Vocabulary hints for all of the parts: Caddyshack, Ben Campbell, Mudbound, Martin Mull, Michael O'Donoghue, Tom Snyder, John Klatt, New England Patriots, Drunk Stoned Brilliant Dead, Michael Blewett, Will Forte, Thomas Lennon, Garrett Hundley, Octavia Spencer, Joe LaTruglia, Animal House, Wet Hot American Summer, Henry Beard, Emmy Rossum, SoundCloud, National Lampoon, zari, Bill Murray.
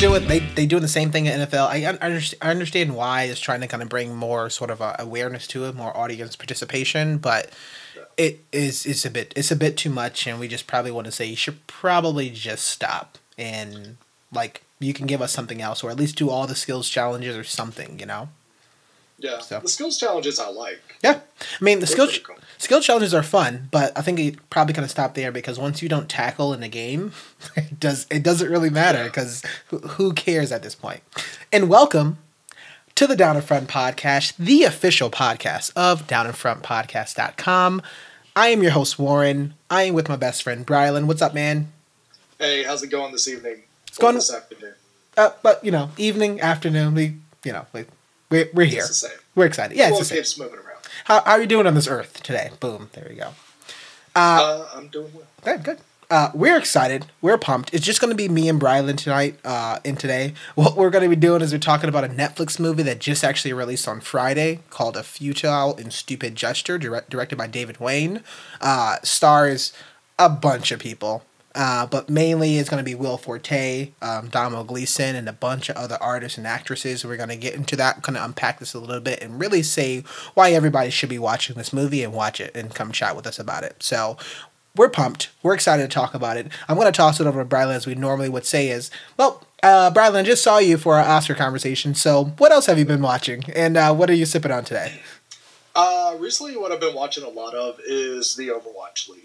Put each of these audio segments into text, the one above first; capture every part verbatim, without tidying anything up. Do it. They they do the same thing at N F L. I, I understand why it's trying to kind of bring more sort of a awareness to it, more audience participation, but it is it's a bit it's a bit too much, and we just probably want to say you should probably just stop and like you can give us something else, or at least do all the skills challenges or something, you know. Yeah, so. The skills challenges I like. Yeah, I mean the skill ch cool. skill challenges are fun, but I think it probably kind of stop there because once you don't tackle in the game, it does it doesn't really matter because yeah. who, who cares at this point? And welcome to the Down In Front Podcast, the official podcast of down in front podcast dot com. I am your host Warren. I am with my best friend Brylan. What's up, man? Hey, how's it going this evening? It's going this afternoon. Uh, but you know, evening, afternoon, we you know like. We're, we're here. It's the same. We're excited. Yeah, it's the same. Moving around. How, how are you doing on this earth today? Boom. There we go. Uh, uh, I'm doing well. Okay, good. Uh, we're excited. We're pumped. It's just going to be me and Brylan tonight uh, and today. What we're going to be doing is we're talking about a Netflix movie that just actually released on Friday called A Futile and Stupid Gesture, direct, directed by David Wain. Uh, stars a bunch of people. Uh, but mainly it's going to be Will Forte, um, Domhnall Gleeson, and a bunch of other artists and actresses. We're going to get into that, kind of unpack this a little bit, and really say why everybody should be watching this movie and watch it and come chat with us about it. So we're pumped. We're excited to talk about it. I'm going to toss it over to Brylan as we normally would say is, well, uh, Brylan, I just saw you for our Oscar conversation. So what else have you been watching? And uh, what are you sipping on today? Uh, recently what I've been watching a lot of is the Overwatch League.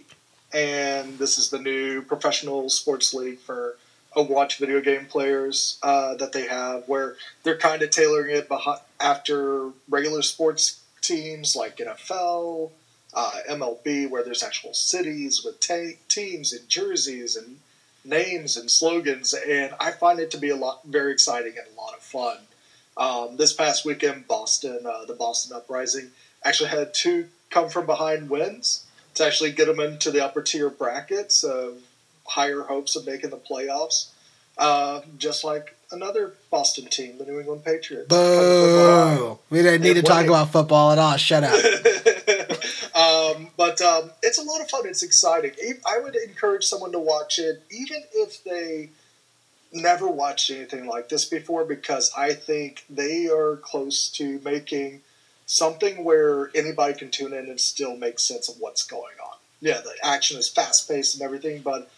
And this is the new professional sports league for Overwatch video game players uh, that they have, where they're kind of tailoring it behind, after regular sports teams like N F L, uh, M L B, where there's actual cities with teams and jerseys and names and slogans. And I find it to be a lot very exciting and a lot of fun. Um, this past weekend, Boston, uh, the Boston Uprising, actually had two come-from-behind wins to actually get them into the upper tier brackets of higher hopes of making the playoffs, uh, just like another Boston team, the New England Patriots. Boo! We didn't need to talk about football at all. Shut up. um, but um, it's a lot of fun. It's exciting. I would encourage someone to watch it, even if they never watched anything like this before, because I think they are close to making something where anybody can tune in and still make sense of what's going on. Yeah, the action is fast-paced and everything, but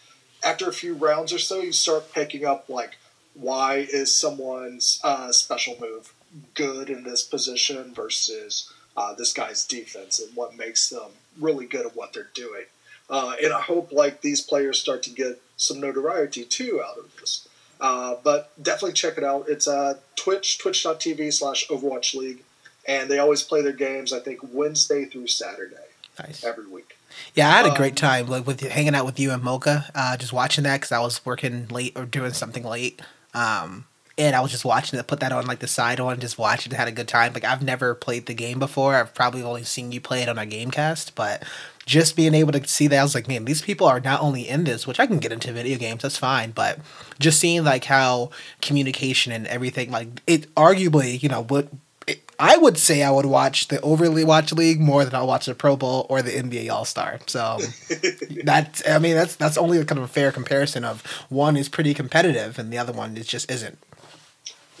after a few rounds or so, you start picking up, like, why is someone's uh, special move good in this position versus uh, this guy's defense and what makes them really good at what they're doing. Uh, and I hope, like, these players start to get some notoriety, too, out of this. Uh, but definitely check it out. It's uh, Twitch, twitch dot t v slash Overwatch League. And they always play their games, I think, Wednesday through Saturday. Nice. Every week. Yeah, I had a great time like with hanging out with you and Mocha, uh, just watching that because I was working late or doing something late. Um, and I was just watching it, put that on like the side on, just watched it, had a good time. Like I've never played the game before. I've probably only seen you play it on a Gamecast, but just being able to see that, I was like, man, these people are not only in this, which I can get into video games, that's fine, but just seeing like how communication and everything, like it arguably, you know, what I would say I would watch the overly watch league more than I'll watch the Pro Bowl or the N B A All-Star. So that's, I mean, that's, that's only kind of a fair comparison of one is pretty competitive and the other one is just isn't.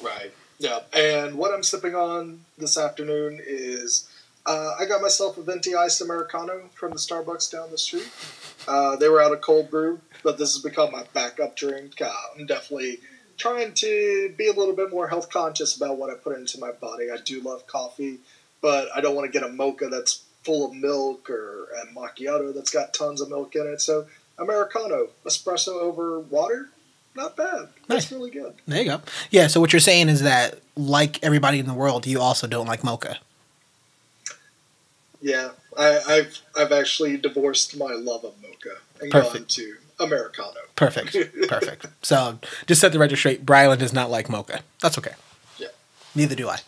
Right. Yeah. And what I'm sipping on this afternoon is, uh, I got myself a venti iced Americano from the Starbucks down the street. Uh, they were out of cold brew, but this has become my backup drink. Uh, I'm definitely trying to be a little bit more health conscious about what I put into my body. I do love coffee, but I don't want to get a mocha that's full of milk or a macchiato that's got tons of milk in it. So Americano, espresso over water, not bad. That's nice. Really good. There you go. Yeah, so what you're saying is that, like everybody in the world, you also don't like mocha. Yeah, I, I've, I've actually divorced my love of mocha and Perfect. Gone to Americano. Perfect. Perfect. So just set the record straight. Brylan does not like mocha. That's okay. Yeah. Neither do I.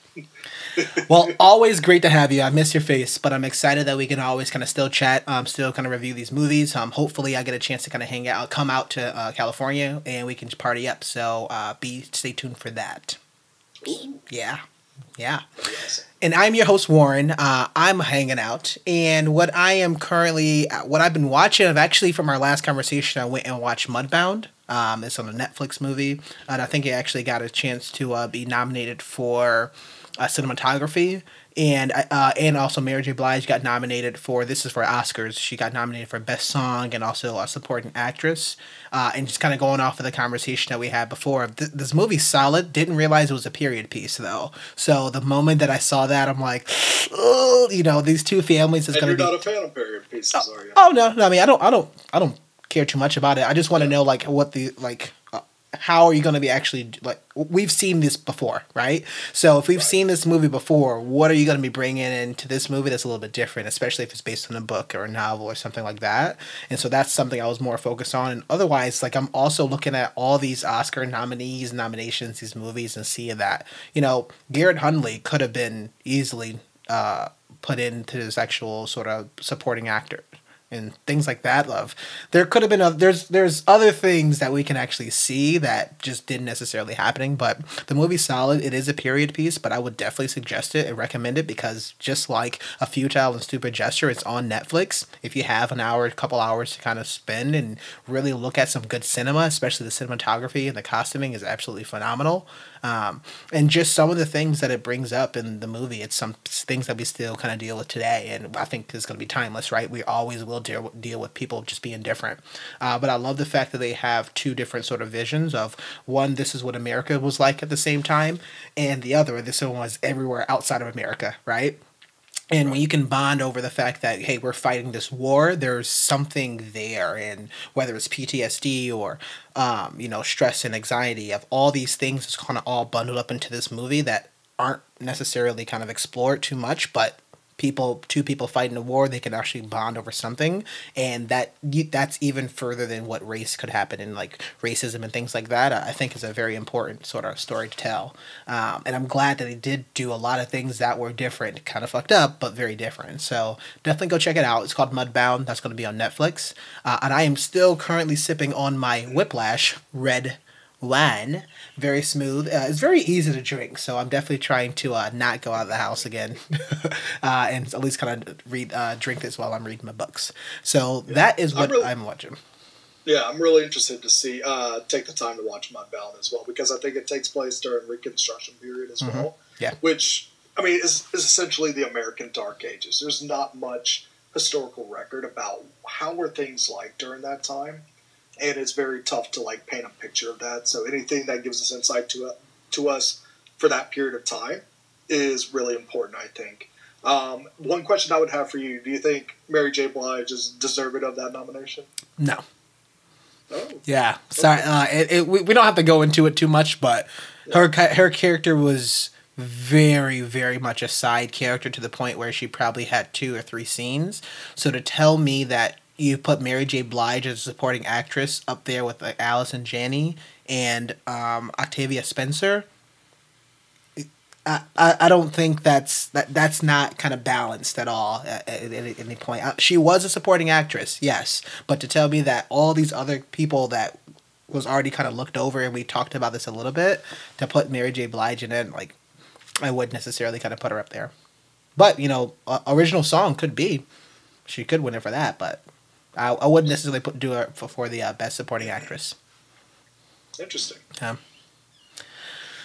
Well, always great to have you. I miss your face, but I'm excited that we can always kind of still chat, um, still kind of review these movies. Um, hopefully I get a chance to kind of hang out, come out to uh, California, and we can just party up. So uh, be stay tuned for that. Ooh. Yeah. Yeah. Yes. And I'm your host, Warren. Uh, I'm hanging out. And what I am currently, what I've been watching, I've actually, from our last conversation, I went and watched Mudbound. Um, it's on a Netflix movie. And I think it actually got a chance to uh, be nominated for uh, cinematography. And uh, and also Mary J Blige got nominated for, this is for Oscars, she got nominated for Best Song and also a Supporting Actress. Uh, and just kind of going off of the conversation that we had before, th this movie's solid. Didn't realize it was a period piece, though. So the moment that I saw that, I'm like, oh, you know, these two families is going to be... And you're not a fan of period pieces, oh, are you? Oh, no, no, I mean, I don't, I don't, I don't care too much about it. I just want to yeah. know, like, what the, like... how are you going to be actually, like, we've seen this before, right? So if we've right. seen this movie before, what are you going to be bringing into this movie that's a little bit different, especially if it's based on a book or a novel or something like that? And so that's something I was more focused on. And otherwise, like, I'm also looking at all these Oscar nominees, nominations, these movies, and seeing that, you know, Garrett Hundley could have been easily uh, put into this actual sort of supporting actor and things like that. Love, there could have been other, there's there's other things that we can actually see that just didn't necessarily happening, but the movie's solid. It is a period piece, but I would definitely suggest it and recommend it, because just like A Futile and Stupid Gesture, it's on Netflix. If you have an hour, a couple hours to kind of spend and really look at some good cinema, especially the cinematography and the costuming is absolutely phenomenal. Um, and just some of the things that it brings up in the movie, it's some things that we still kind of deal with today, and I think it's going to be timeless, right? We always will deal, deal with people just being different. Uh, but I love the fact that they have two different sort of visions of, one, this is what America was like at the same time, and the other, this one was everywhere outside of America, right? And when you can bond over the fact that, hey, we're fighting this war, there's something there. And whether it's P T S D or, um, you know, stress and anxiety, of all these things is kind of all bundled up into this movie that aren't necessarily kind of explored too much. But people, two people fighting a war, they can actually bond over something. And that that's even further than what race could happen in, like, racism and things like that. I think is a very important sort of story to tell. Um, and I'm glad that they did do a lot of things that were different, kind of fucked up, but very different. So definitely go check it out. It's called Mudbound. That's going to be on Netflix. Uh, and I am still currently sipping on my Whiplash red wine. Very smooth. Uh, it's very easy to drink, so I'm definitely trying to uh, not go out of the house again, uh, and at least kind of read, uh, drink this while I'm reading my books. So yeah. that is what I'm, really, I'm watching. Yeah, I'm really interested to see uh, take the time to watch Mudbound as well, because I think it takes place during Reconstruction period as mm-hmm. well. Yeah, which I mean is, is essentially the American Dark Ages. There's not much historical record about how were things like during that time. And it's very tough to, like, paint a picture of that. So anything that gives us insight to, uh, to us for that period of time is really important, I think. Um, one question I would have for you, do you think Mary J. Blige is deserving of that nomination? No. Oh. Yeah. Sorry, okay. uh, it, it, we, we don't have to go into it too much, but yeah. her, her character was very, very much a side character to the point where she probably had two or three scenes. So to tell me that you put Mary J. Blige as a supporting actress up there with, like, Allison Janney and um, Octavia Spencer. I, I, I don't think that's that that's not kind of balanced at all at, at, at any point. She was a supporting actress, yes, but to tell me that all these other people that was already kind of looked over, and we talked about this a little bit, to put Mary J. Blige in it, like, I wouldn't necessarily kind of put her up there. But, you know, uh, original song could be. She could win it for that, but I, I wouldn't necessarily put, do it for, for the uh, best supporting actress. Interesting. Um,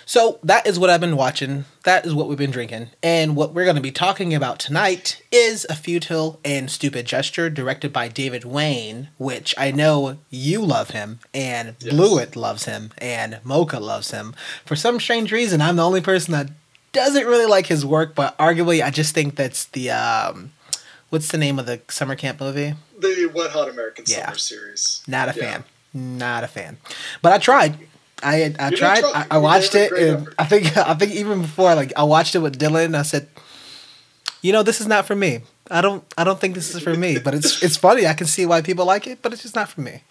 so that is what I've been watching. That is what we've been drinking. And what we're going to be talking about tonight is A Futile and Stupid Gesture, directed by David Wain, which I know you love him, and yes. Blewett loves him, and Mocha loves him. For some strange reason, I'm the only person that doesn't really like his work, but arguably I just think that's the... Um, what's the name of the summer camp movie? The Wet Hot American Summer yeah. series. Not a yeah. fan. Not a fan. But I tried. I I you tried. I, I watched it. And I think I think even before, like, I watched it with Dylan, and I said, you know, this is not for me. I don't I don't think this is for me. But it's it's funny. I can see why people like it, but it's just not for me.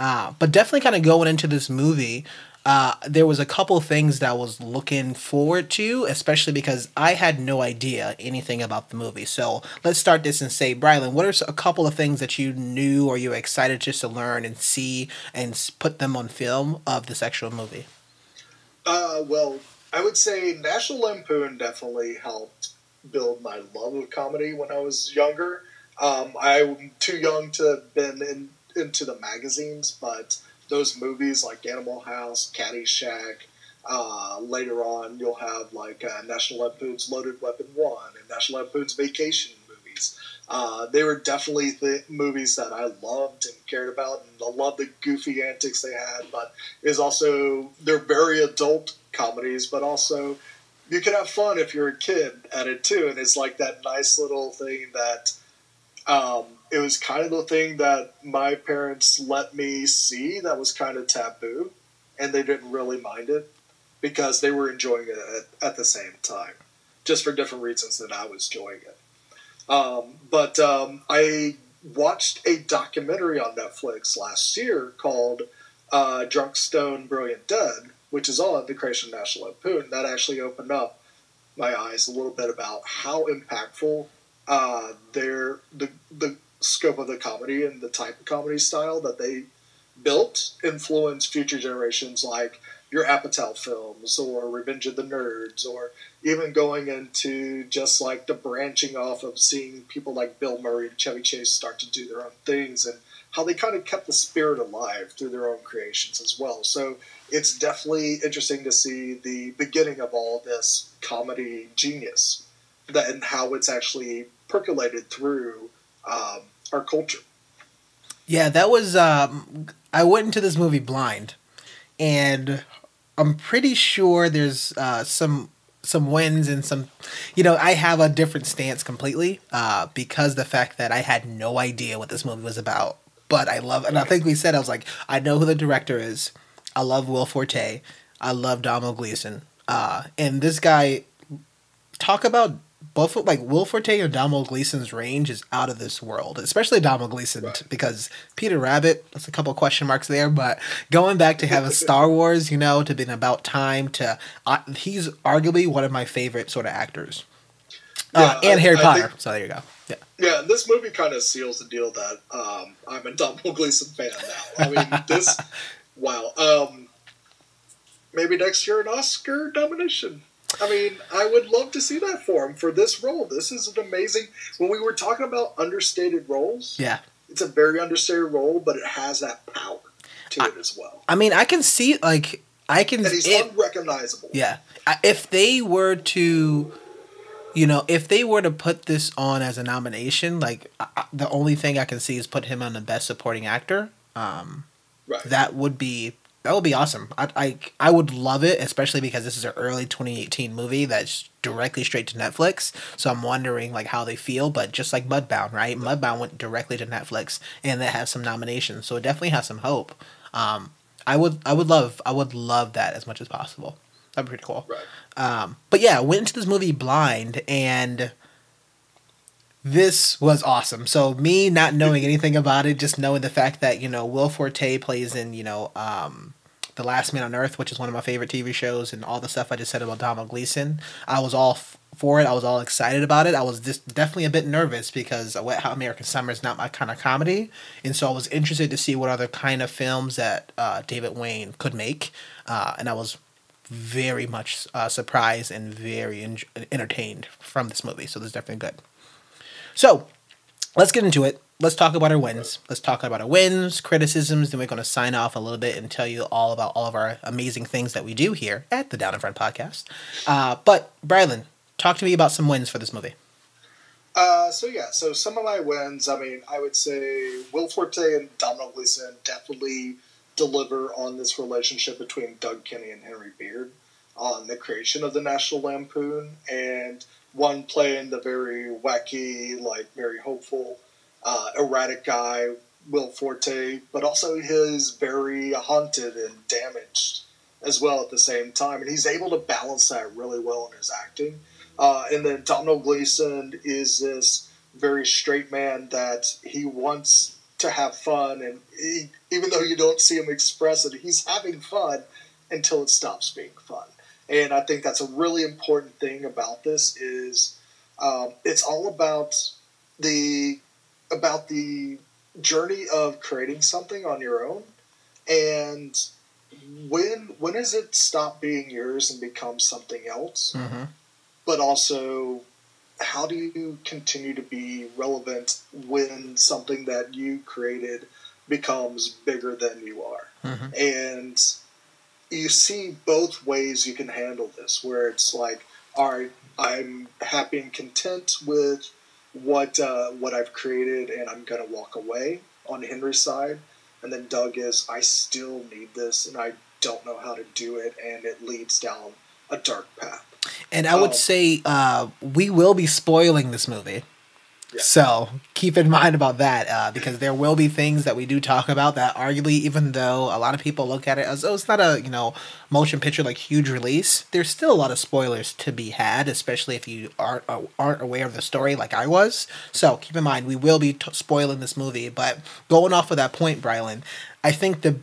Uh, but definitely kind of going into this movie, uh, there was a couple things that I was looking forward to, especially because I had no idea anything about the movie. So let's start this and say, Brylan, what are a couple of things that you knew or you were excited just to learn and see and put them on film of this actual movie? Uh, well, I would say National Lampoon definitely helped build my love of comedy when I was younger. Um, I'm too young to have been in, into the magazines, but those movies like Animal House, Caddyshack, uh, later on you'll have like uh, National Lampoon's Loaded Weapon one and National Lampoon's Vacation movies. Uh, they were definitely the movies that I loved and cared about, and I loved the goofy antics they had, but is also, they're very adult comedies, but also you can have fun if you're a kid at it too, and it's like that nice little thing that um, it was kind of the thing that my parents let me see that was kind of taboo, and they didn't really mind it because they were enjoying it at, at the same time, just for different reasons than I was enjoying it. Um, but um, I watched a documentary on Netflix last year called uh, Drunk Stoned Brilliant Dead, which is on the creation of National Lampoon. That actually opened up my eyes a little bit about how impactful uh, their the the scope of the comedy and the type of comedy style that they built influenced future generations, like your Apatow films or Revenge of the Nerds, or even going into just like the branching off of seeing people like Bill Murray and Chevy Chase start to do their own things, and how they kind of kept the spirit alive through their own creations as well. So it's definitely interesting to see the beginning of all this comedy genius that, and how it's actually percolated through um, our culture. Yeah, that was, um, I went into this movie blind, and I'm pretty sure there's uh, some some wins and some, you know, I have a different stance completely uh, because the fact that I had no idea what this movie was about, but I love, and I think we said, I was like, I know who the director is. I love Will Forte. I love Domhnall Gleeson. Uh, and this guy, talk about both, like Will Forte and Domhnall Gleeson's range is out of this world, especially Domhnall Gleeson, right? Because Peter Rabbit, that's a couple of question marks there, but going back to having Star Wars, you know, to being About Time, to uh, he's arguably one of my favorite sort of actors. Yeah, uh, and I, Harry I Potter. Think, so there you go. Yeah, yeah. This movie kind of seals the deal that um, I'm a Domhnall Gleeson fan now. I mean, this... Wow. Um, maybe next year an Oscar nomination. I mean, I would love to see that for him for this role. This is an amazing... When we were talking about understated roles, yeah, it's a very understated role, but it has that power to I, it as well. I mean, I can see, like... I can, and he's it, unrecognizable. Yeah. If they were to... You know, if they were to put this on as a nomination, like, I, the only thing I can see is put him on the Best Supporting Actor. Um... Right. That would be that would be awesome. I, I I would love it, especially because this is an early twenty eighteen movie that's directly straight to Netflix. So I'm wondering like how they feel, but just like Mudbound, right? Mudbound went directly to Netflix, and that has some nominations, so it definitely has some hope. Um, I would I would love I would love that as much as possible. That'd be pretty cool. Right. Um, but yeah, went into this movie blind, and this was awesome. So me not knowing anything about it, just knowing the fact that, you know, Will Forte plays in, you know, um, The Last Man on Earth, which is one of my favorite T V shows, and all the stuff I just said about Domhnall Gleeson, I was all f for it. I was all excited about it. I was just definitely a bit nervous because Wet Hot American Summer is not my kind of comedy. And so I was interested to see what other kind of films that uh, David Wain could make. Uh, and I was very much uh, surprised and very en entertained from this movie. So this is definitely good. So, let's get into it. Let's talk about our wins. Let's talk about our wins, criticisms, then we're going to sign off a little bit and tell you all about all of our amazing things that we do here at the Down in Front Podcast. Uh, but, Brylan, talk to me about some wins for this movie. Uh, so, yeah. So, some of my wins, I mean, I would say Will Forte and Domhnall Gleeson definitely deliver on this relationship between Doug Kenney and Henry Beard on the creation of the National Lampoon, and one playing the very wacky, like very hopeful, uh, erratic guy, Will Forte, but also his very haunted and damaged as well at the same time. And he's able to balance that really well in his acting. Uh, and then Domhnall Gleeson is this very straight man that he wants to have fun, and he, even though you don't see him express it, he's having fun until it stops being fun. And I think that's a really important thing about this is um, it's all about the about the journey of creating something on your own, and when when does it stop being yours and become something else? Mm-hmm. But also, how do you continue to be relevant when something that you created becomes bigger than you are? Mm-hmm. And you see both ways you can handle this, where it's like, all right, I'm happy and content with what uh, what I've created, and I'm going to walk away on Henry's side. And then Doug is, I still need this, and I don't know how to do it, and it leads down a dark path. And I would um, say uh, we will be spoiling this movie. Yeah. So keep in mind about that, uh, because there will be things that we do talk about that arguably, even though a lot of people look at it as, oh, it's not a, you know, motion picture, like huge release, there's still a lot of spoilers to be had, especially if you aren't, aren't aware of the story like I was. So keep in mind, we will be t spoiling this movie. But going off of that point, Brylan, I think the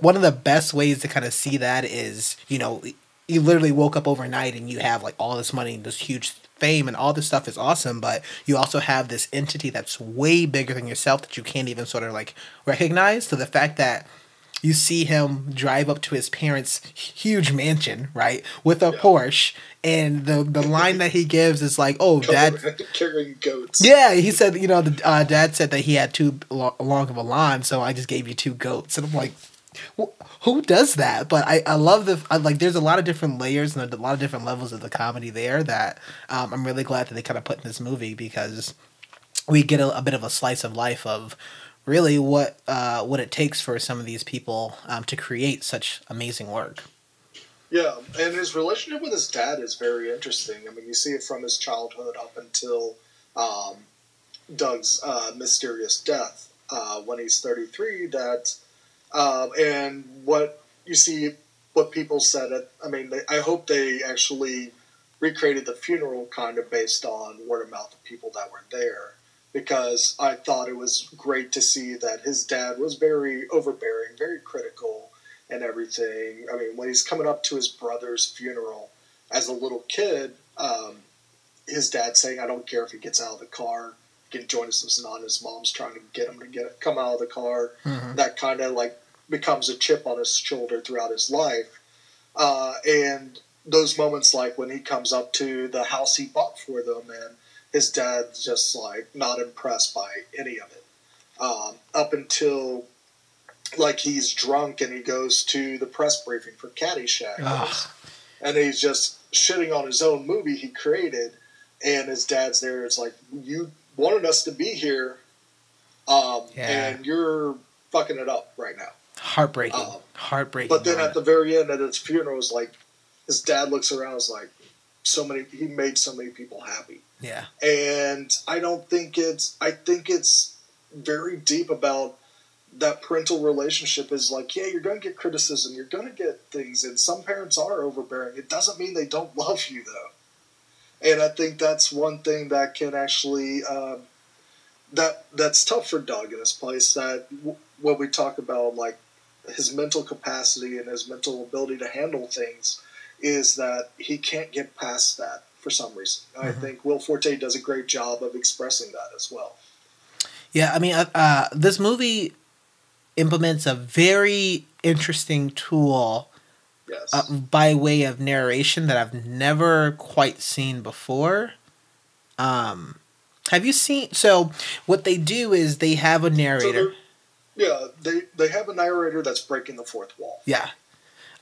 one of the best ways to kind of see that is, you know, you literally woke up overnight and you have like all this money and this huge fame and all this stuff is awesome, but you also have this entity that's way bigger than yourself that you can't even sort of like recognize. So the fact that you see him drive up to his parents' huge mansion, right, with a yeah. Porsche, and the the line that he gives is like, "Oh, Dad, carrying goats." Yeah, he said, you know, the uh, Dad said that he had too long of a lawn, so I just gave you two goats, and I'm like, who does that? But I, I love the I, like there's a lot of different layers and a lot of different levels of the comedy there that um, I'm really glad that they kind of put in this movie, because we get a, a bit of a slice of life of really what uh, what it takes for some of these people um, to create such amazing work. Yeah, and his relationship with his dad is very interesting. I mean, you see it from his childhood up until um, Doug's uh, mysterious death uh, when he's thirty-three. That Um, and what you see, what people said, at, I mean, they, I hope they actually recreated the funeral kind of based on word of mouth of people that were there, because I thought it was great to see that his dad was very overbearing, very critical and everything. I mean, when he's coming up to his brother's funeral as a little kid, um, his dad saying, I don't care if he gets out of the car, can join us with Sanan. His mom's trying to get him to get come out of the car. Mm-hmm. That kind of like becomes a chip on his shoulder throughout his life. Uh, and those moments, like when he comes up to the house he bought for them, and his dad's just like not impressed by any of it. Um, up until like he's drunk and he goes to the press briefing for Caddyshack, Ugh. and he's just shitting on his own movie he created, and his dad's there. It's like, you wanted us to be here, um, yeah. and you're fucking it up right now. Heartbreaking. Um, Heartbreaking. But then at the very end, at his funeral, is like his dad looks around, is like, so many. He made so many people happy. Yeah. And I don't think it's. I think it's very deep about that parental relationship. Is like, yeah, you're going to get criticism. You're going to get things, and some parents are overbearing. It doesn't mean they don't love you, though. And I think that's one thing that can actually um, that that's tough for Doug in this place. That w when we talk about like his mental capacity and his mental ability to handle things, is that he can't get past that for some reason. Mm-hmm. I think Will Forte does a great job of expressing that as well. Yeah, I mean, uh, uh, this movie implements a very interesting tool. Yes. Uh, by way of narration that I've never quite seen before. Um, have you seen... So, what they do is they have a narrator. So yeah, they, they have a narrator that's breaking the fourth wall. Yeah.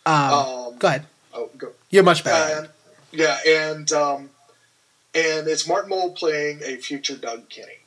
Um, um, go ahead. Oh, go. You're much better. And, yeah, and um, and it's Martin Mull playing a future Doug Kenney.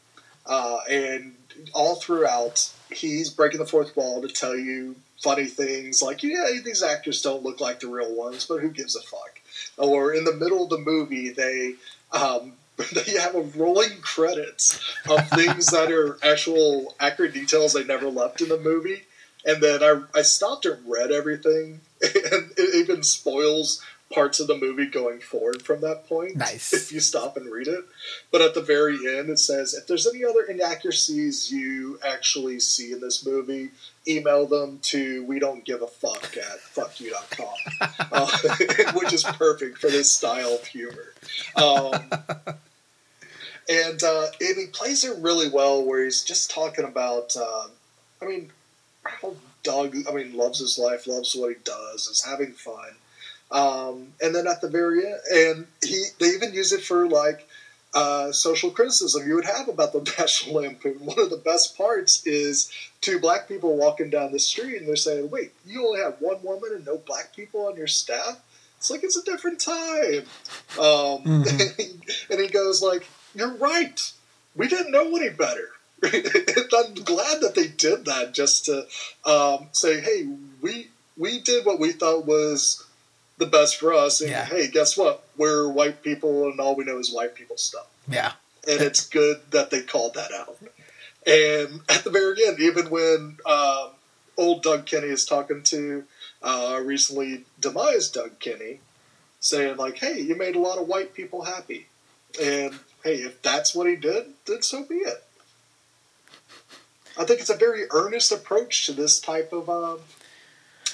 Uh, and all throughout, he's breaking the fourth wall to tell you funny things like, yeah, these actors don't look like the real ones, but who gives a fuck? Or in the middle of the movie, they um, they have a rolling credits of things that are actual accurate details they never left in the movie. And then I, I stopped and read everything, and it even spoils parts of the movie going forward from that point. Nice. If you stop and read it. But at the very end, it says, if there's any other inaccuracies you actually see in this movie, email them to we don't give a fuck at fuck you dot com, uh, which is perfect for this style of humor. Um, and uh, and he plays it really well, where he's just talking about, uh, I mean, how Doug, I mean, loves his life, loves what he does, is having fun. Um, and then at the very end, and he, they even use it for like uh, social criticism you would have about the National Lampoon. One of the best parts is two black people walking down the street and they're saying, wait, you only have one woman and no black people on your staff? It's like, it's a different time. Um, mm-hmm. and, he, and he goes like, you're right. We didn't know any better. I'm glad that they did that just to um, say, hey, we, we did what we thought was the best for us, and yeah. hey, guess what? We're white people, and all we know is white people stuff. Yeah, and it's good that they called that out. And at the very end, even when uh, old Doug Kenney is talking to uh, recently demised Doug Kenney, saying like, "Hey, you made a lot of white people happy," and hey, if that's what he did, then so be it. I think it's a very earnest approach to this type of um,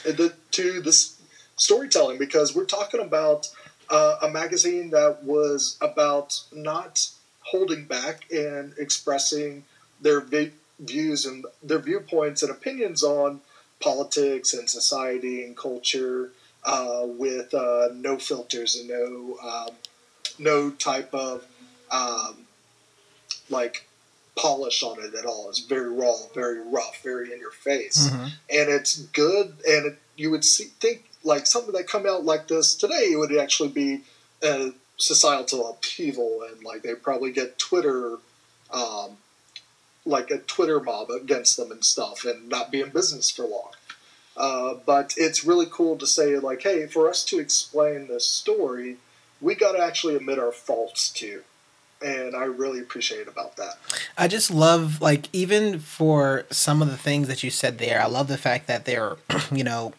the, to this. storytelling, because we're talking about uh, a magazine that was about not holding back and expressing their vi views and their viewpoints and opinions on politics and society and culture uh, with uh, no filters and no um, no type of um, like polish on it at all. It's very raw, very rough, very in your face, mm-hmm. and it's good. And it, you would see, think. Like something that come out like this today, it would actually be a societal upheaval, and like they probably get Twitter, um, like a Twitter mob against them and stuff, and not be in business for long. Uh, but it's really cool to say like, hey, for us to explain this story, we got to actually admit our faults too, and I really appreciate about that. I just love like even for some of the things that you said there. I love the fact that they're, you know.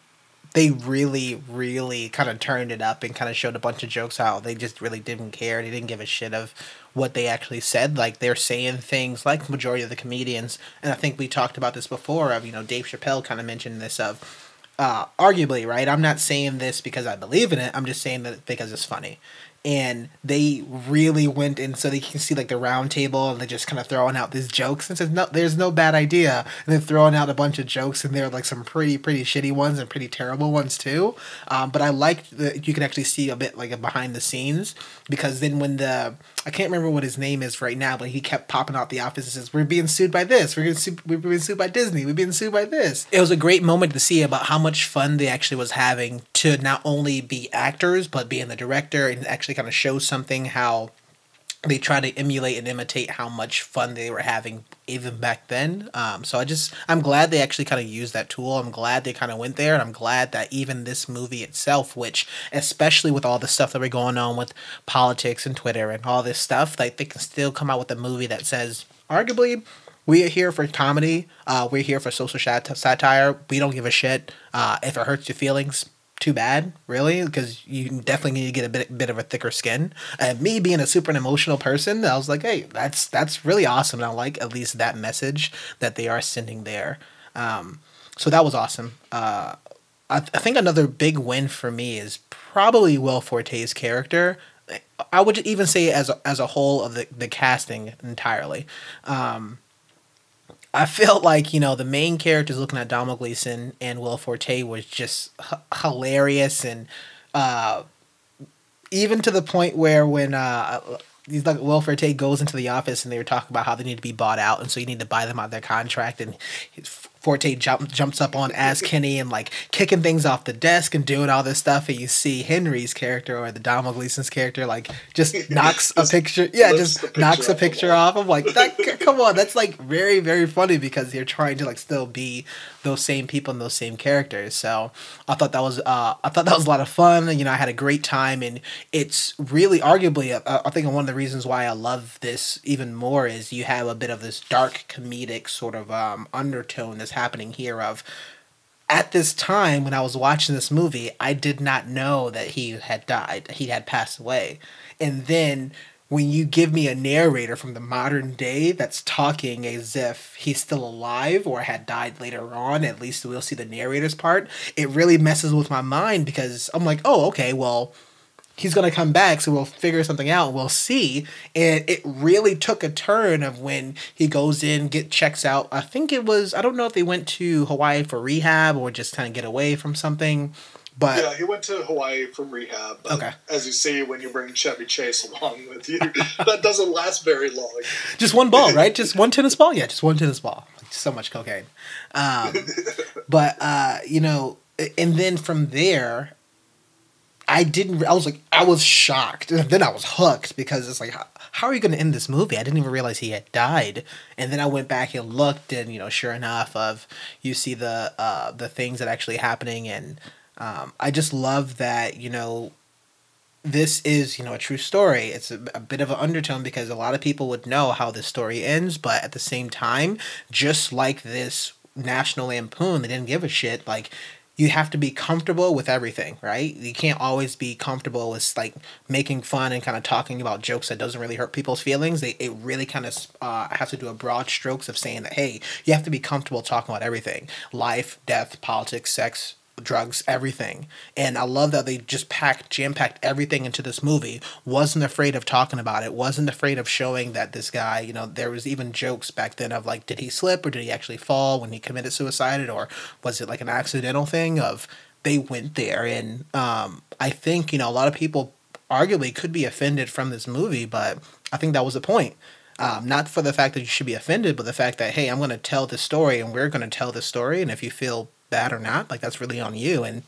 They really, really kind of turned it up and kind of showed a bunch of jokes how they just really didn't care. They didn't give a shit of what they actually said. Like, they're saying things like the majority of the comedians, and I think we talked about this before of, you know, Dave Chappelle kind of mentioned this of, uh, arguably, right? I'm not saying this because I believe in it. I'm just saying that because it's funny. And they really went in, so they can see like the round table and they're just kind of throwing out these jokes and says, no, there's no bad idea. And they're throwing out a bunch of jokes and they're like some pretty, pretty shitty ones and pretty terrible ones too. Um, but I liked that you can actually see a bit like a behind the scenes, because then when the, I can't remember what his name is right now, but he kept popping out the office and says, we're being sued by this. We're being sued, we're being sued by Disney. We're being sued by this. It was a great moment to see about how much fun they actually was having to not only be actors, but being the director and actually kind of show something how they try to emulate and imitate how much fun they were having even back then. Um, so I just, I'm glad they actually kind of used that tool. I'm glad they kind of went there. And I'm glad that even this movie itself, which especially with all the stuff that were going on with politics and Twitter and all this stuff, like they can still come out with a movie that says, arguably, we are here for comedy. Uh, we're here for social satire. We don't give a shit. Uh, if it hurts your feelings, too bad, really, because you definitely need to get a bit, bit of a thicker skin. And me being a super emotional person, I was like, hey, that's that's really awesome. And I like at least that message that they are sending there. Um, so that was awesome. Uh, I, th I think another big win for me is probably Will Forte's character. I would even say as a, as a whole of the, the casting entirely. Um, I felt like, you know, the main characters looking at Domhnall Gleeson and Will Forte was just h hilarious. And uh, even to the point where when uh, he's like, Will Forte goes into the office and they were talking about how they need to be bought out. And so you need to buy them out of their contract. And Forte jump, jumps up on as Kenny and like kicking things off the desk and doing all this stuff. And you see Henry's character or the Domhnall Gleeson's character, like just knocks just a picture. Yeah, just picture knocks a picture off. I'm like, that, come on. That's like very, very funny because they're trying to like still be those same people and those same characters. So I thought that was, uh, I thought that was a lot of fun. You know, I had a great time, and it's really arguably, uh, I think one of the reasons why I love this even more is you have a bit of this dark comedic sort of um, undertone that's happening here of at this time when I was watching this movie, I did not know that he had died, that he had passed away. And then when you give me a narrator from the modern day that's talking as if he's still alive or had died later on, at least we'll see the narrator's part, it really messes with my mind because I'm like, oh, okay, well, he's going to come back, so we'll figure something out. We'll see. And it really took a turn of when he goes in, get checks out. I think it was, I don't know if they went to Hawaii for rehab or just kind of get away from something. But, yeah, he went to Hawaii from rehab. But okay. As you see, when you bring Chevy Chase along with you, that doesn't last very long. Just one ball, right? Just one tennis ball? Yeah, just one tennis ball. So much cocaine. Um, but, uh, you know, and then from there, I didn't, I was like, I was shocked. And then I was hooked because it's like, how, how are you going to end this movie? I didn't even realize he had died. And then I went back and looked and, you know, sure enough, of you see the uh, the things that are actually happening and... Um, I just love that, you know, this is, you know, a true story. It's a, a bit of an undertone because a lot of people would know how this story ends. But at the same time, just like this National Lampoon, they didn't give a shit. Like, you have to be comfortable with everything, right? You can't always be comfortable with, like, making fun and kind of talking about jokes that doesn't really hurt people's feelings. They, it really kind of uh, has to do a broad strokes of saying that, hey, you have to be comfortable talking about everything. Life, death, politics, sex, drugs, everything. And I love that they just packed, jam-packed everything into this movie. Wasn't afraid of talking about it. Wasn't afraid of showing that this guy, you know, there was even jokes back then of like, did he slip or did he actually fall when he committed suicide, or was it like an accidental thing of they went there. And um, I think, you know, a lot of people arguably could be offended from this movie, but I think that was the point. Um, not for the fact that you should be offended, but the fact that, hey, I'm going to tell this story and we're going to tell this story. And if you feel bad or not, like, that's really on you. And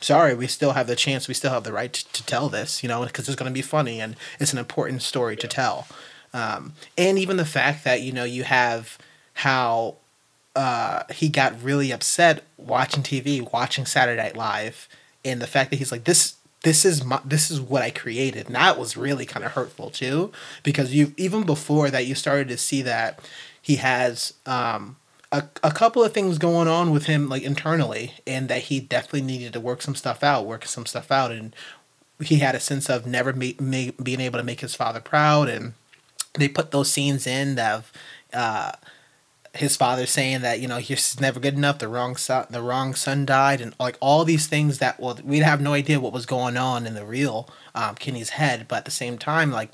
sorry, we still have the chance, we still have the right to, to tell this, you know, because it's going to be funny and it's an important story to tell. Um, and even the fact that, you know, you have how uh, he got really upset watching T V, watching Saturday Night Live, and the fact that he's like, this This is my, this is what I created. And that was really kind of hurtful too, because you even before that, you started to see that he has um, a, a couple of things going on with him, like internally, and that he definitely needed to work some stuff out, work some stuff out. And he had a sense of never be, me, being able to make his father proud. And they put those scenes in of uh, his father saying that, you know, he's never good enough, the wrong son, the wrong son died, and like all these things that, well, we'd have no idea what was going on in the real um, Kenny's head. But at the same time, like,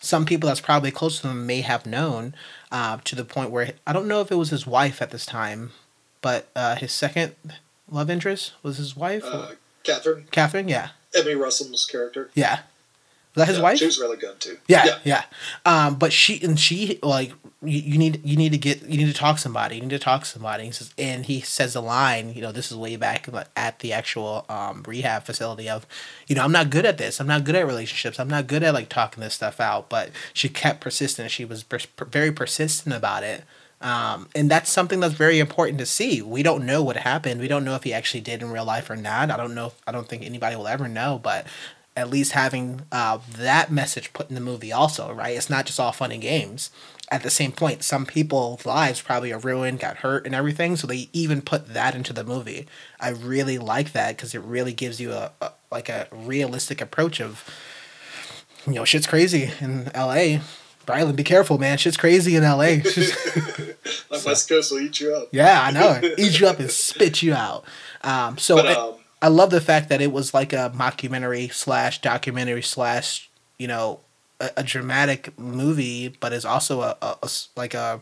some people that's probably close to him may have known uh, to the point where, I don't know if it was his wife at this time, but uh, his second love interest was his wife? Uh, Catherine. Catherine, yeah. Emmy Rossum's character. Yeah. Was that his yeah, wife? She was really good too. Yeah, yeah. yeah. Um, but she and she like you, you need you need to get you need to talk somebody. You need to talk somebody. And he says, and he says a line. You know, this is way back at the actual um, rehab facility of, you know, I'm not good at this. I'm not good at relationships. I'm not good at like talking this stuff out. But she kept persistent. She was pers very persistent about it. Um, and that's something that's very important to see. We don't know what happened. We don't know if he actually did in real life or not. I don't know. I don't think anybody will ever know. But at least having uh, that message put in the movie also, right? It's not just all fun and games. At the same point, some people's lives probably are ruined, got hurt and everything, so they even put that into the movie. I really like that because it really gives you a, a like a realistic approach of, you know, shit's crazy in L A Brylan, be careful, man. Shit's crazy in L A The so, West Coast will eat you up. Yeah, I know. Eat you up and spit you out. Um, so... But, um, it, I love the fact that it was like a mockumentary slash documentary slash, you know, a, a dramatic movie, but it's also a, a, a like a,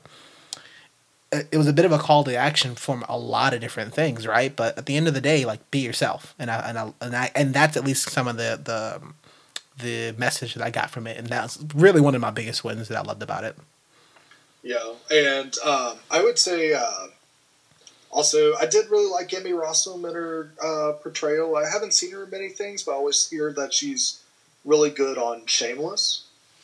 a, it was a bit of a call to action from a lot of different things, right? But at the end of the day, like, be yourself, and I and I and, I, and that's at least some of the the the message that I got from it, and that's really one of my biggest wins that I loved about it. Yeah, and um, I would say. Uh... Also, I did really like Emmy Rossum in her uh, portrayal. I haven't seen her in many things, but I always hear that she's really good on Shameless,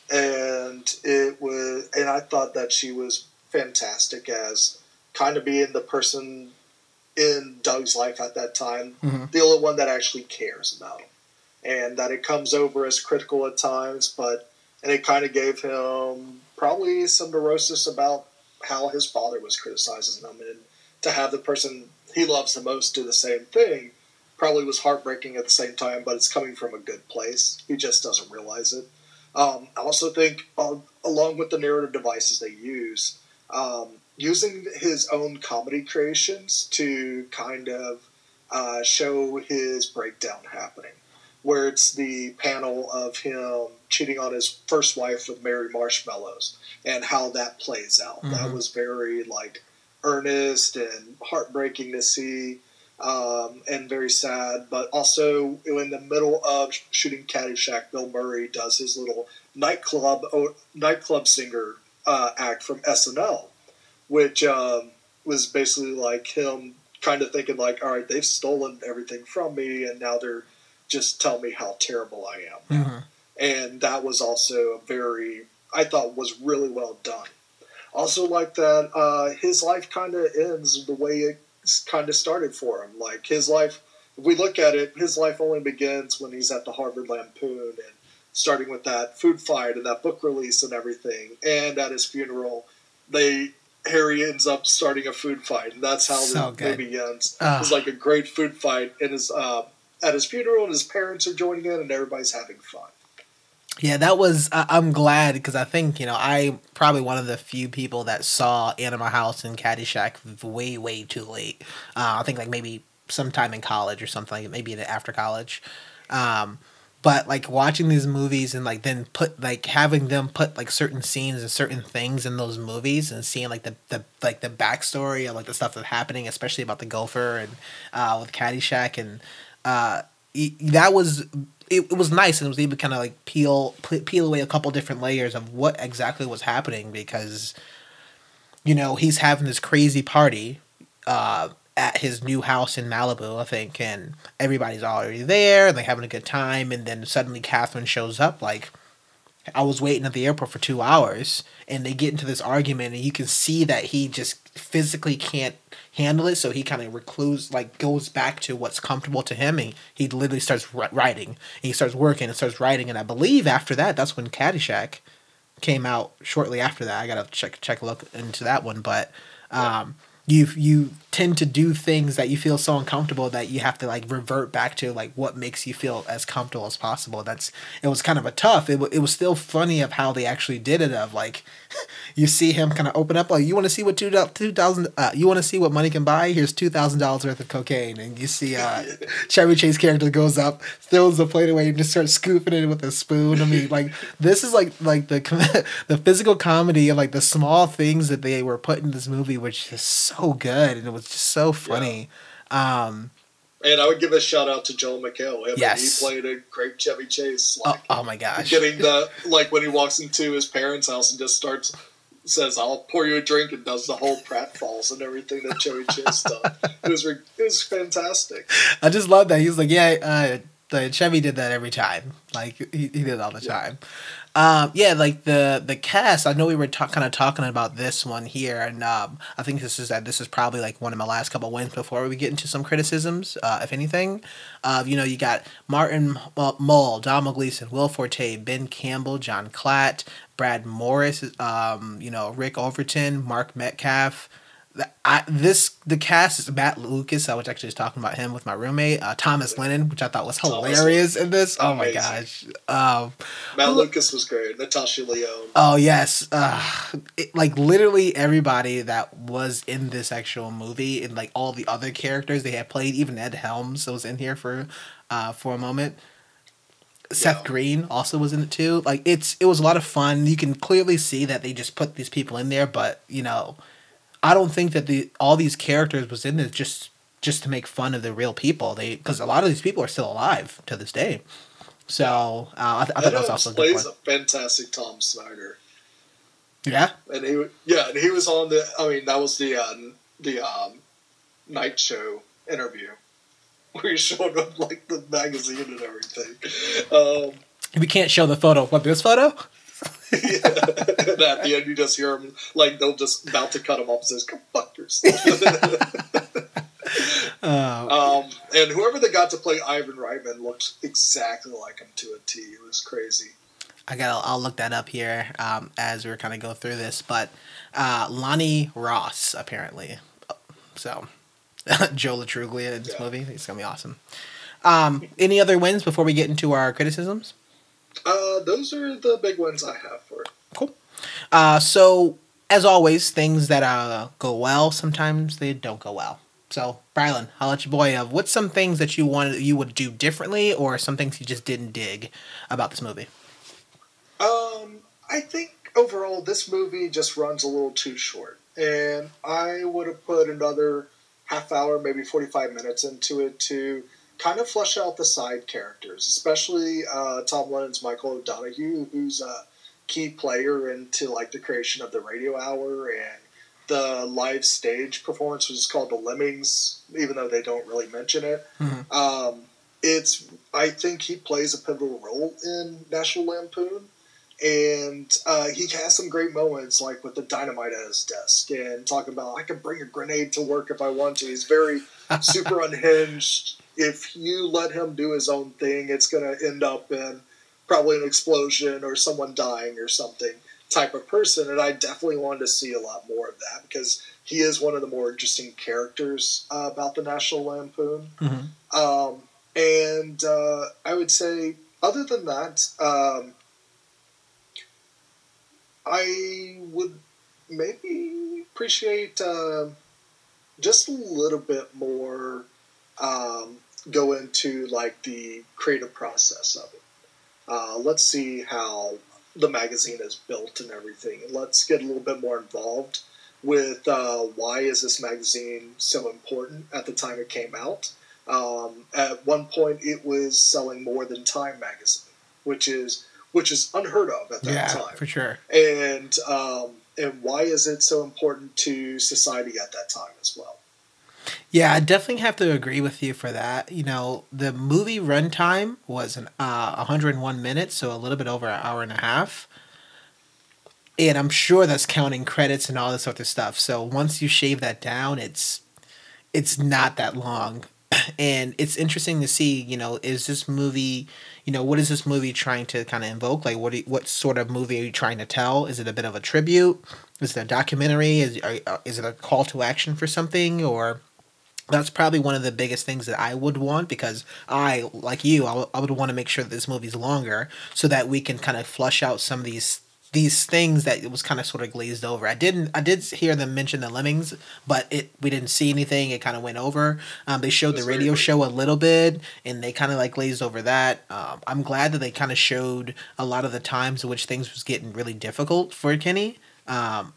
and it was. And I thought that she was fantastic as kind of being the person in Doug's life at that time, mm-hmm. the only one that actually cares about him, and that it comes over as critical at times, but and it kind of gave him probably some neurosis about how his father was criticizing him and. to have the person he loves the most do the same thing probably was heartbreaking at the same time, but it's coming from a good place. He just doesn't realize it. Um, I also think, uh, along with the narrative devices they use, um, using his own comedy creations to kind of uh, show his breakdown happening, where it's the panel of him cheating on his first wife with Mary Marshmallows and how that plays out. Mm-hmm. That was very, like, earnest and heartbreaking to see, um, and very sad. But also, in the middle of shooting Caddyshack, Bill Murray does his little nightclub oh, nightclub singer uh, act from S N L, which um, was basically like him kind of thinking, like, all right, they've stolen everything from me, and now they're just telling me how terrible I am. Mm-hmm. And that was also a very, I thought, was really well done. Also like that, uh, his life kind of ends the way it kind of started for him. Like, his life, if we look at it, his life only begins when he's at the Harvard Lampoon and starting with that food fight and that book release and everything. And at his funeral, they Harry ends up starting a food fight. And that's how so the movie ends. Uh. It's like a great food fight in his, uh, at his funeral, and his parents are joining in, and everybody's having fun. Yeah, that was, uh, I'm glad, because I think, you know, I'm probably one of the few people that saw Animal House and Caddyshack way, way too late. Uh, I think, like, maybe sometime in college or something, like maybe after college. Um, but, like, watching these movies and, like, then put, like, having them put, like, certain scenes and certain things in those movies and seeing, like, the, the like the backstory of, like, the stuff that's happening, especially about the gopher and uh, with Caddyshack. And uh, that was... It, it was nice, and it was able to kind of like peel peel away a couple different layers of what exactly was happening, because, you know, he's having this crazy party uh, at his new house in Malibu, I think, and everybody's already there and they're having a good time, and then suddenly Catherine shows up like, I was waiting at the airport for two hours, and they get into this argument, and you can see that he just physically can't handle it, so he kind of recludes, like, goes back to what's comfortable to him, and he literally starts writing, and he starts working and starts writing, and I believe after that, that's when Caddyshack came out shortly after that. I gotta check check a look into that one, but um, you you tend to do things that you feel so uncomfortable that you have to, like, revert back to, like, what makes you feel as comfortable as possible. That's, it was kind of a tough, it, it was still funny of how they actually did it, of, like, you see him kind of open up, like, you want to see what two thousand, uh, you want to see what money can buy? Here's two thousand dollars worth of cocaine, and you see uh, Chevy Chase character goes up, throws the plate away, and just starts scooping it with a spoon. I mean, like, this is like like the the physical comedy of, like, the small things that they were put in this movie, which is so good, and it was just so funny. Yeah. Um, and I would give a shout out to Joel McHale. I mean, yes. He played a great Chevy Chase. Like, oh, oh my gosh! Getting the, like, when he walks into his parents' house and just starts. Says, I'll pour you a drink, and does the whole pratfalls and everything that Chevy Chase does. It was, it was fantastic. I just love that. He's like, yeah, uh, Chevy did that every time. Like, he, he did it all the yeah. time. Um, yeah, like, the the cast, I know we were kind of talking about this one here, and um, I think this is that this is probably, like, one of my last couple wins before we get into some criticisms, uh, if anything. Uh, you know, you got Martin Mull, Domhnall Gleeson, Will Forte, Ben Campbell, John Klatt, Brad Morris, um, you know, Rick Overton, Mark Metcalf. I, this the cast is Matt Lucas. I was actually just talking about him with my roommate, uh, Thomas Lennon, which I thought was hilarious in this. Oh my gosh, um, Matt Lucas was great. Natasha Lyonne. Oh yes, uh, it, like, literally everybody that was in this actual movie, and, like, all the other characters they had played. Even Ed Helms was in here for, uh, for a moment. Seth yeah. Green also was in it too. Like, it's it was a lot of fun. You can clearly see that they just put these people in there, but, you know, I don't think that the all these characters was in there just just to make fun of the real people. They because a lot of these people are still alive to this day. So uh, I, th I thought that was also plays a good point. A fantastic Tom Snyder. Yeah, and he yeah, and he was on the. I mean, that was the uh, the um, night show interview where he showed up, like, the magazine and everything. Um, we can't show the photo. What, this photo? Yeah. And at the end, you just hear him, like, they'll just about to cut him off and says, "Come fuck yourself." Oh. Um, and whoever they got to play Ivan Reitman looked exactly like him to a T. It was crazy. I gotta, I'll look that up here um, as we're kind of go through this. But uh, Lonnie Ross, apparently. So Joe LaTruglia in this yeah. movie. It's going to be awesome. Um, any other wins before we get into our criticisms? Uh, those are the big ones I have for it. Cool. Uh, so, as always, things that uh, go well, sometimes they don't go well. So, Brylan, I'll let you boy of what's some things that you wanted you would do differently, or some things you just didn't dig about this movie? Um, I think overall this movie just runs a little too short, and I would have put another half hour, maybe forty-five minutes into it to kind of flesh out the side characters, especially uh, Tom Lennon's Michael O'Donoghue, who's a key player into like the creation of the radio hour and the live stage performance, which is called The Lemmings, even though they don't really mention it. Mm-hmm. Um, it's I think he plays a pivotal role in National Lampoon, and uh, he has some great moments, like with the dynamite at his desk and talking about, I can bring a grenade to work if I want to. He's very super unhinged. If you let him do his own thing, it's going to end up in probably an explosion or someone dying or something type of person. And I definitely wanted to see a lot more of that because he is one of the more interesting characters uh, about the National Lampoon. Mm-hmm. Um, and uh, I would say, other than that, um, I would maybe appreciate uh, just a little bit more um, go into like the creative process of it. Uh, let's see how the magazine is built and everything. And let's get a little bit more involved with uh, why is this magazine so important at the time it came out. Um, at one point, it was selling more than Time magazine, which is which is unheard of at that yeah, time. Yeah, for sure. And um, and why is it so important to society at that time as well? Yeah, I definitely have to agree with you for that. You know, the movie runtime was an uh, one hundred one minutes, so a little bit over an hour and a half. And I'm sure that's counting credits and all this sort of stuff. So once you shave that down, it's it's not that long. And it's interesting to see, you know, is this movie, you know, what is this movie trying to kind of invoke? Like, what do you, what sort of movie are you trying to tell? Is it a bit of a tribute? Is it a documentary? Is are, is it a call to action for something? Or that's probably one of the biggest things that I would want, because I, like you, I, I would want to make sure that this movie's longer so that we can kind of flush out some of these these things that it was kind of sort of glazed over. I didn't, I did hear them mention the Lemmings, but it, we didn't see anything. It kind of went over. Um, they showed the radio show a little bit and they kind of like glazed over that. Um, I'm glad that they kind of showed a lot of the times in which things was getting really difficult for Kenny. Um,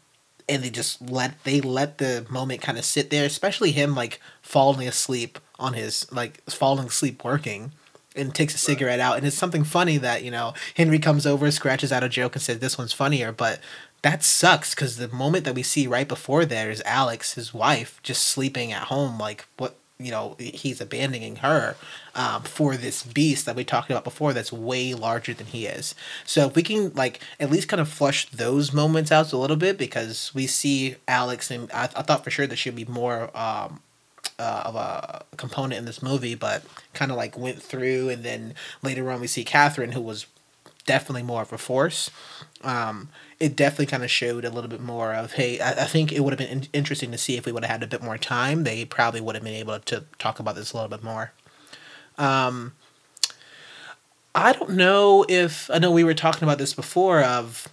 and they just let, they let the moment kind of sit there, especially him like falling asleep on his, like falling asleep working. And takes a cigarette out, and it's something funny that, you know, Henry comes over, scratches out a joke, and says, this one's funnier, but that sucks, because the moment that we see right before there is Alex, his wife, just sleeping at home, like, what, you know, he's abandoning her um, for this beast that we talked about before that's way larger than he is. So if we can, like, at least kind of flush those moments out a little bit, because we see Alex, and I, I thought for sure there should be more, um, Uh, of a component in this movie, but kind of like went through, and then later on we see Catherine, who was definitely more of a force. Um, it definitely kind of showed a little bit more of, hey, I, I think it would have been in interesting to see if we would have had a bit more time. They probably would have been able to talk about this a little bit more. Um, I don't know if, I know we were talking about this before of,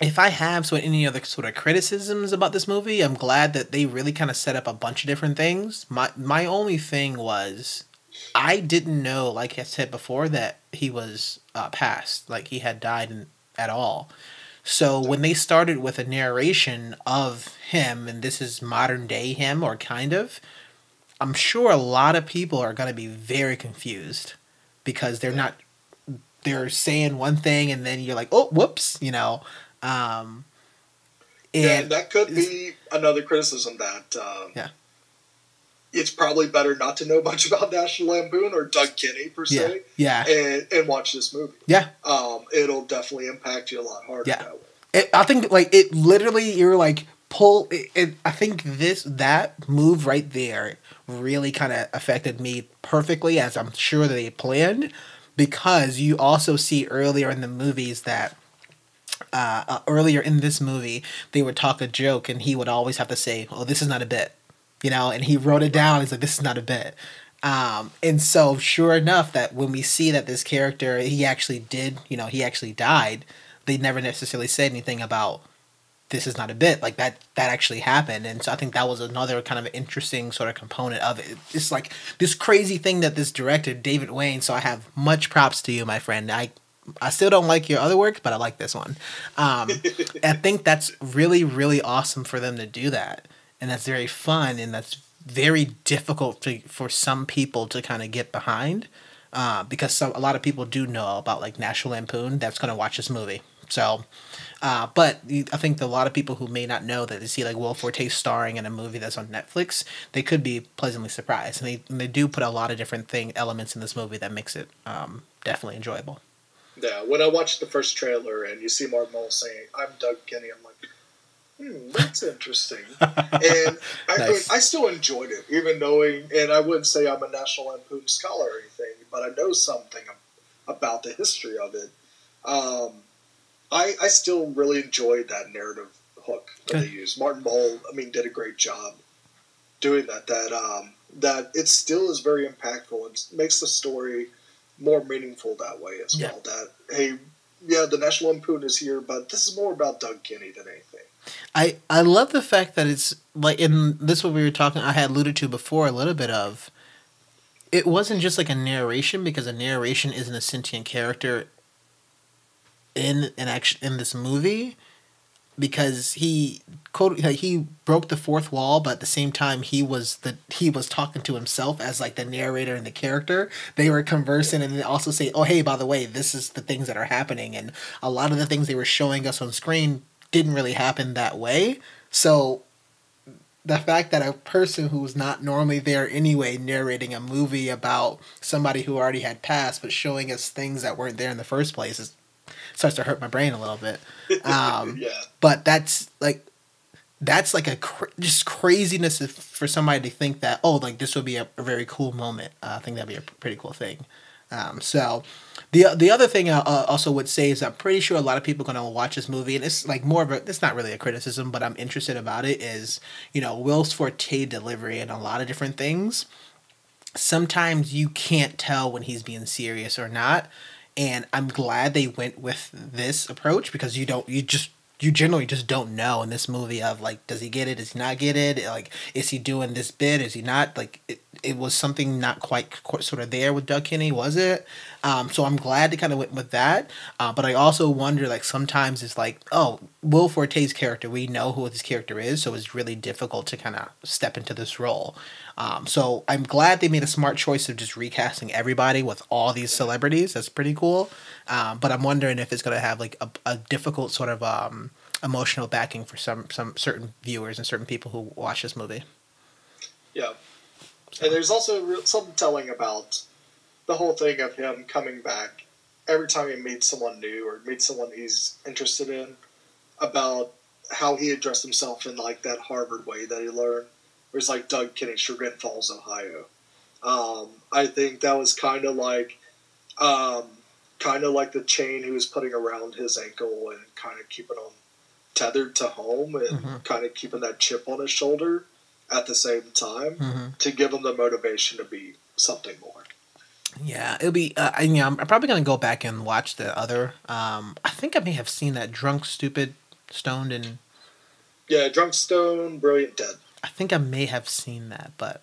if I have so any other sort of criticisms about this movie, I'm glad that they really kind of set up a bunch of different things. My my only thing was, I didn't know, like I said before, that he was uh, passed, like he had died in, at all. So when they started with a narration of him, and this is modern day him, or kind of, I'm sure a lot of people are going to be very confused because they're not, they're saying one thing and then you're like, oh, whoops, you know. Um, and yeah, that could be another criticism that um, yeah, it's probably better not to know much about National Lampoon or Doug Kenney per se, yeah, yeah. And, and watch this movie. Yeah, um, it'll definitely impact you a lot harder. Yeah, that way. It, I think like it literally you're like pull. It, it, I think this that move right there really kind of affected me perfectly, as I'm sure that they planned, because you also see earlier in the movies that. Uh, uh, earlier in this movie, they would talk a joke and he would always have to say, oh, this is not a bit. you know, and he wrote it down. He's like, this is not a bit. Um, and so sure enough, that when we see that this character, he actually did, you know, he actually died, they never necessarily said anything about this is not a bit, like that, that actually happened. And so I think that was another kind of interesting sort of component of it. It's like this crazy thing that this director, David Wain, so I have much props to you, my friend. I, I still don't like your other work, but I like this one. Um, I think that's really, really awesome for them to do that. And that's very fun. And that's very difficult to, for some people to kind of get behind, uh, because some, a lot of people do know about like National Lampoon that's going to watch this movie. So, uh, but I think that a lot of people who may not know that they see like Will Forte starring in a movie that's on Netflix, they could be pleasantly surprised. And they, and they do put a lot of different thing elements in this movie that makes it um, definitely enjoyable. Yeah, when I watched the first trailer and you see Martin Mull saying, I'm Doug Kenney, I'm like, hmm, that's interesting. And I, nice. I still enjoyed it, even knowing, and I wouldn't say I'm a National Lampoon scholar or anything, but I know something about the history of it. Um, I, I still really enjoyed that narrative hook that they used. Martin Mull, I mean, did a great job doing that, that, um, that it still is very impactful and makes the story more meaningful that way as well. Yeah. That, hey, yeah, the National Lampoon is here, but this is more about Doug Kenney than anything. I, I love the fact that it's like in this, what we were talking, I had alluded to before a little bit of, it wasn't just like a narration, because a narration isn't a sentient character in an action in this movie, because he quote he broke the fourth wall, but at the same time he was the he was talking to himself as like the narrator and the character. They were conversing, and they also say, oh hey, by the way, this is the things that are happening, and a lot of the things they were showing us on screen didn't really happen that way. So the fact that a person who's not normally there anyway narrating a movie about somebody who already had passed, but showing us things that weren't there in the first place, is starts to hurt my brain a little bit. Um, yeah. But that's like, that's like a cr just craziness if, for somebody to think that, oh, like this would be a, a very cool moment. Uh, I think that'd be a pretty cool thing. Um, so the, the other thing I uh, also would say is I'm pretty sure a lot of people are going to watch this movie, and it's like more of a, it's not really a criticism, but I'm interested about it is, you know, Will Forte delivery and a lot of different things. Sometimes you can't tell when he's being serious or not. And I'm glad they went with this approach, because you don't, you just, you generally just don't know in this movie of like, does he get it? Does he not get it? Like, is he doing this bit? Is he not? Like, it, it was something not quite sort of there with Doug Kenney, was it? Um, so I'm glad they kind of went with that. Uh, but I also wonder, like, sometimes it's like, oh, Will Forte's character, we know who this character is, so it's really difficult to kind of step into this role. Um, so I'm glad they made a smart choice of just recasting everybody with all these celebrities. That's pretty cool. Um, but I'm wondering if it's going to have like a, a difficult sort of um, emotional backing for some, some certain viewers and certain people who watch this movie. Yeah. So. And there's also something telling about the whole thing of him coming back every time he meets someone new or meets someone he's interested in, about how he addressed himself in like that Harvard way that he learned. Where it's like Doug Kenney, Chagrin Falls, Ohio. Um, I think that was kind of like, um, kind of like the chain he was putting around his ankle and kind of keeping him tethered to home and mm-hmm. kind of keeping that chip on his shoulder at the same time mm-hmm. to give him the motivation to be something more. Yeah, it'll be. Uh, I, you know, I'm probably gonna go back and watch the other. Um, I think I may have seen that Drunk, Stupid, Stoned, and yeah, Drunk, Stoned, Brilliant Dead. I think I may have seen that, but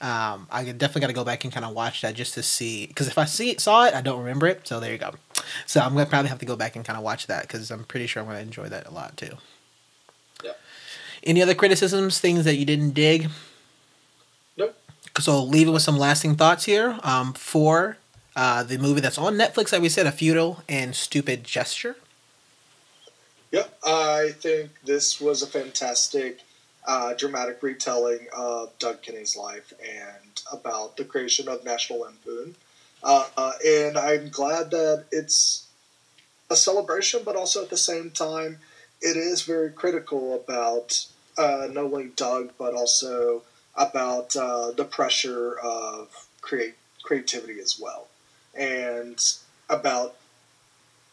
um, I definitely got to go back and kind of watch that just to see. Because if I see it, saw it, I don't remember it. So there you go. So I'm going to probably have to go back and kind of watch that, because I'm pretty sure I'm going to enjoy that a lot too. Yeah. Any other criticisms, things that you didn't dig? Nope. So I'll leave it with some lasting thoughts here um, for uh, the movie that's on Netflix, like we said, A Futile and Stupid Gesture. Yep. I think this was a fantastic Uh, dramatic retelling of Doug Kenney's life and about the creation of National Lampoon. Uh, uh, and I'm glad that it's a celebration, but also at the same time, it is very critical about uh, not only Doug, but also about uh, the pressure of create creativity as well. And about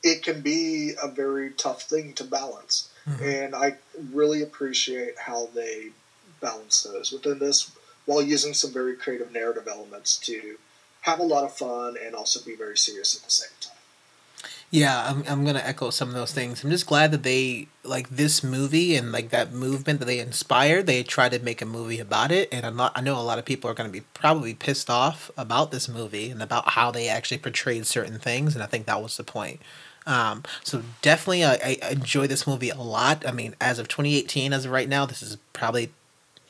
it can be a very tough thing to balance. Mm-hmm. And I really appreciate how they balance those within this while using some very creative narrative elements to have a lot of fun and also be very serious at the same time. Yeah, I'm I'm gonna echo some of those things. I'm just glad that they like this movie and like that movement that they inspired. They tried to make a movie about it, and I'm not, I know a lot of people are gonna be probably pissed off about this movie and about how they actually portrayed certain things. And I think that was the point. Um, so definitely, I, I enjoy this movie a lot. I mean, as of twenty eighteen, as of right now, this is probably.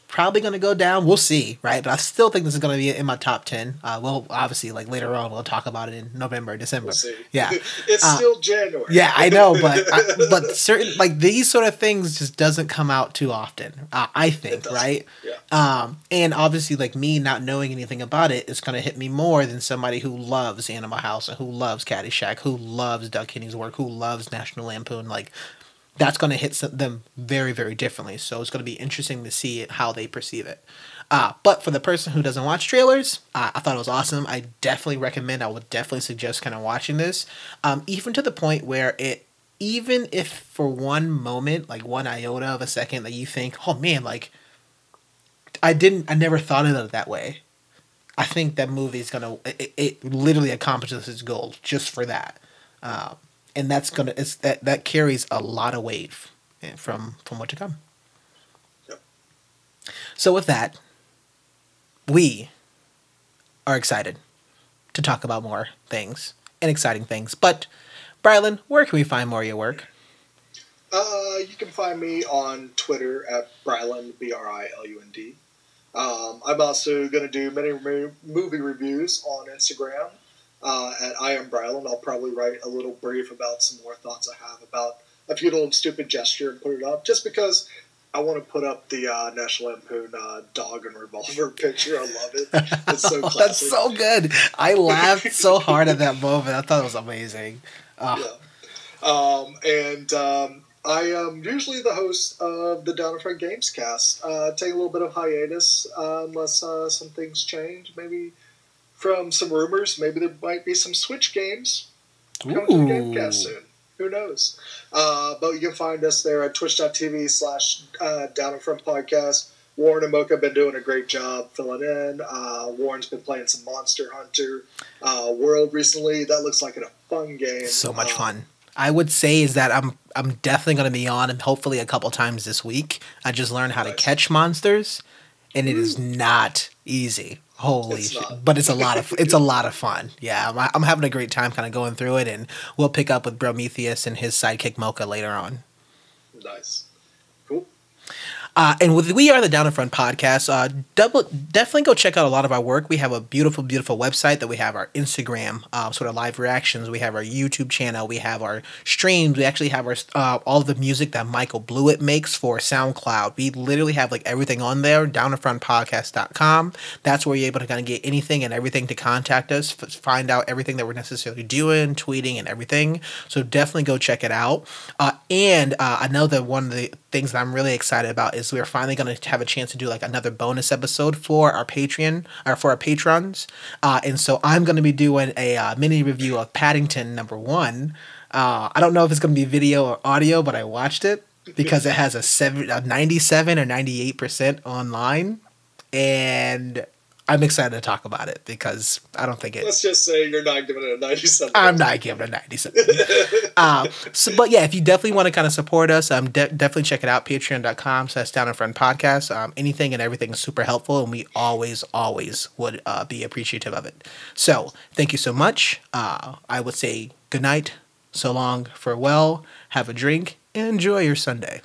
Probably going to go down. We'll see, right? But I still think this is going to be in my top ten. Uh, well, obviously, like later on, we'll talk about it in November, December. We'll see. Yeah, it's uh, still January. Yeah, I know, but I, but certain like these sort of things just doesn't come out too often. Uh, I think, right? Yeah. Um, and obviously, like me not knowing anything about it, it's going to hit me more than somebody who loves Animal House and who loves Caddyshack, who loves Doug Kenney's work, who loves National Lampoon, like. That's going to hit them very, very differently. So it's going to be interesting to see it, how they perceive it. Uh, but for the person who doesn't watch trailers, uh, I thought it was awesome. I definitely recommend, I would definitely suggest kind of watching this. Um, even to the point where it, even if for one moment, like one iota of a second that you think, oh man, like I didn't, I never thought of it that way. I think that movie is going to, it, it literally accomplishes its goal just for that. Um, And that's gonna it's that that carries a lot of weight from from what to come. Yep. So with that, we are excited to talk about more things and exciting things. But Brylan, where can we find more of your work? Uh, you can find me on Twitter at Brylan B R I L U N D. Um, I'm also gonna do many re movie reviews on Instagram. Uh, at I Am Brylan. I'll probably write a little brief about some more thoughts I have about A Futile and Stupid Gesture and put it up, just because I want to put up the uh, National Lampoon uh, dog and revolver picture. I love it. It's so classic. That's so good. I laughed so hard at that moment. I thought it was amazing. Oh. Yeah. Um, and um, I am usually the host of the Down In Front Gamescast. Uh, take a little bit of hiatus uh, unless uh, some things change. Maybe... From some rumors, maybe there might be some Switch games coming to the Gamecast soon. Who knows? Uh, but you can find us there at twitch.tv slash Down In Front Podcast. Warren and Mocha have been doing a great job filling in. Uh, Warren's been playing some Monster Hunter uh, World recently. That looks like a fun game. So much um, fun. I would say is that I'm I'm definitely going to be on and hopefully a couple times this week. I just learned how nice. to catch monsters, and it Ooh. is not easy. Holy it's shit! But it's a lot of it's a lot of fun. Yeah, I'm, I'm having a great time, kind of going through it, and we'll pick up with Prometheus and his sidekick Mocha later on. Nice, cool. Uh, and with we are the Down In Front Podcast. Uh, double, definitely go check out a lot of our work. We have a beautiful, beautiful website that we have our Instagram uh, sort of live reactions. We have our YouTube channel. We have our streams. We actually have our uh, all the music that Michael Blewett makes for SoundCloud. We literally have like everything on there. down in front podcast dot com. That's where you're able to kind of get anything and everything to contact us, find out everything that we're necessarily doing, tweeting, and everything. So definitely go check it out. Uh, and uh, I know that one of the things that I'm really excited about is. So we're finally going to have a chance to do like another bonus episode for our Patreon or for our patrons. Uh, and so I'm going to be doing a uh, mini review of Paddington number one. Uh, I don't know if it's going to be video or audio, but I watched it because it has a, seven, a ninety-seven or ninety-eight percent online. And I'm excited to talk about it because I don't think it. Let's just say you're not giving it a ninety-seven. I'm not giving it a ninety-seven. uh, so, but yeah, if you definitely want to kind of support us, um, de definitely check it out. Patreon.com slash Down In Front Podcast. Um, anything and everything is super helpful, and we always, always would uh, be appreciative of it. So thank you so much. Uh, I would say good night, so long, farewell, have a drink, and enjoy your Sunday.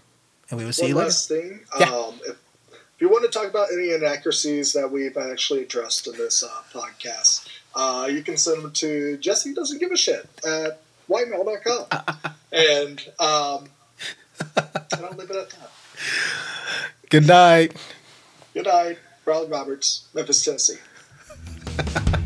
And we will see One you last later. Thing, yeah. Um, if If you want to talk about any inaccuracies that we've actually addressed in this uh, podcast, uh, you can send them to Jesse Doesn't Give a Shit at whitemail dot com. and, um, and I'll leave it at that. Good night. Good night. Riley Roberts, Memphis, Tennessee.